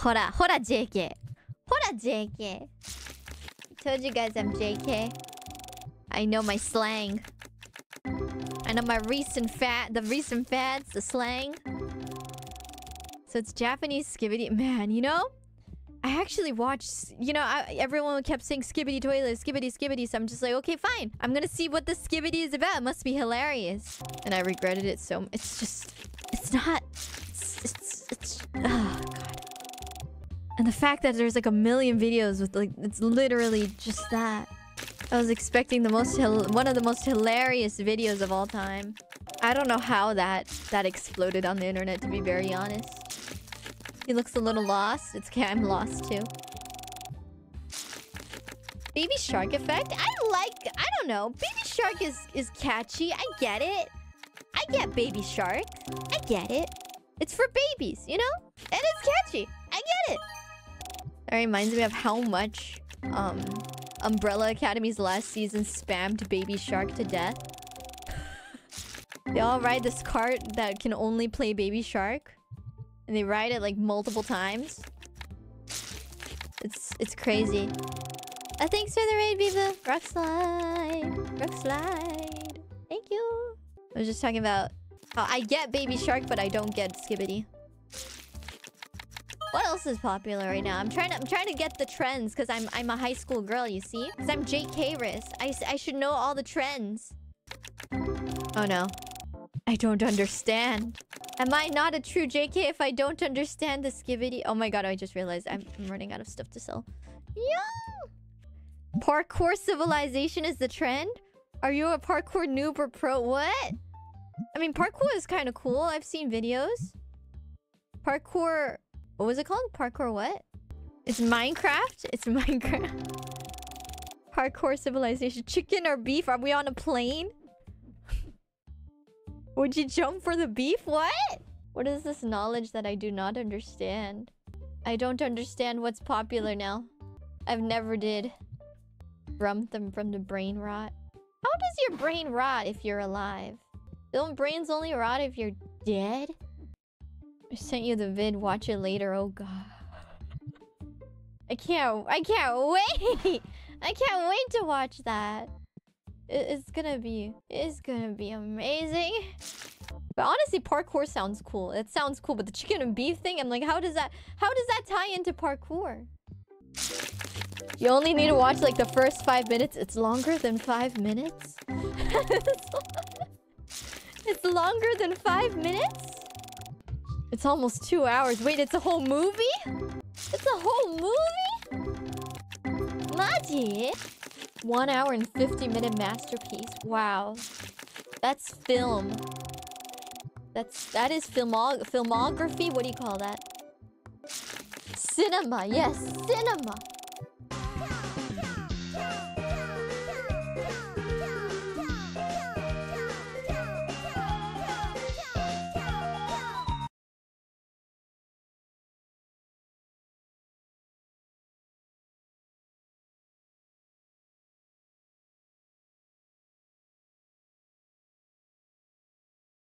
Hora JK. Hora JK. Told you guys I'm JK. I know my slang. I know my recent fads, the slang. So it's Japanese Skibidi. Man, you know? I actually watched... You know, everyone kept saying Skibidi toilet, Skibidi, Skibidi. So I'm just like, okay, fine. I'm gonna see what this Skibidi is about. It must be hilarious. And I regretted it so much. It's just... It's not... It's oh, God. And the fact that there's like a million videos with like... It's literally just that. I was expecting the one of the most hilarious videos of all time. I don't know how that exploded on the internet, to be very honest. He looks a little lost. It's okay, I'm lost too. Baby shark effect? I don't know. Baby shark is catchy. I get it. I get baby shark. I get it. It's for babies, you know? And it's catchy. I get it. That reminds me of how much Umbrella Academy's last season spammed Baby Shark to death. They all ride this cart that can only play Baby Shark. And they ride it like multiple times. It's crazy. Thanks for the raid, Viva! Rock slide! Rock slide! Thank you! I was just talking about how I get Baby Shark, but I don't get Skibidi. What else is popular right now? I'm trying to get the trends because I'm a high school girl, you see? Because I'm JK-ress. I should know all the trends. Oh no. I don't understand. Am I not a true JK if I don't understand the Skibidi? Oh my god, I just realized I'm running out of stuff to sell. Yo! Parkour civilization is the trend? Are you a parkour noob or pro? What? I mean, parkour is kind of cool. I've seen videos. Parkour... What was it called? Parkour what? It's Minecraft? It's Minecraft. Parkour civilization. Chicken or beef? Are we on a plane? Would you jump for the beef? What? What is this knowledge that I do not understand? I don't understand what's popular now. I've never did. Rump them from the brain rot. How does your brain rot if you're alive? Don't brains only rot if you're dead? I sent you the vid, watch it later, oh god. I can't wait! I can't wait to watch that. It's gonna be amazing. But honestly, parkour sounds cool. It sounds cool, but the chicken and beef thing, I'm like, how does that tie into parkour? You only need to watch like the first 5 minutes. It's longer than 5 minutes? It's longer than 5 minutes? It's almost 2 hours. Wait, it's a whole movie? It's a whole movie? Maji? 1 hour and 50-minute masterpiece. Wow. That's film. That is filmography? What do you call that? Cinema. Yes, cinema.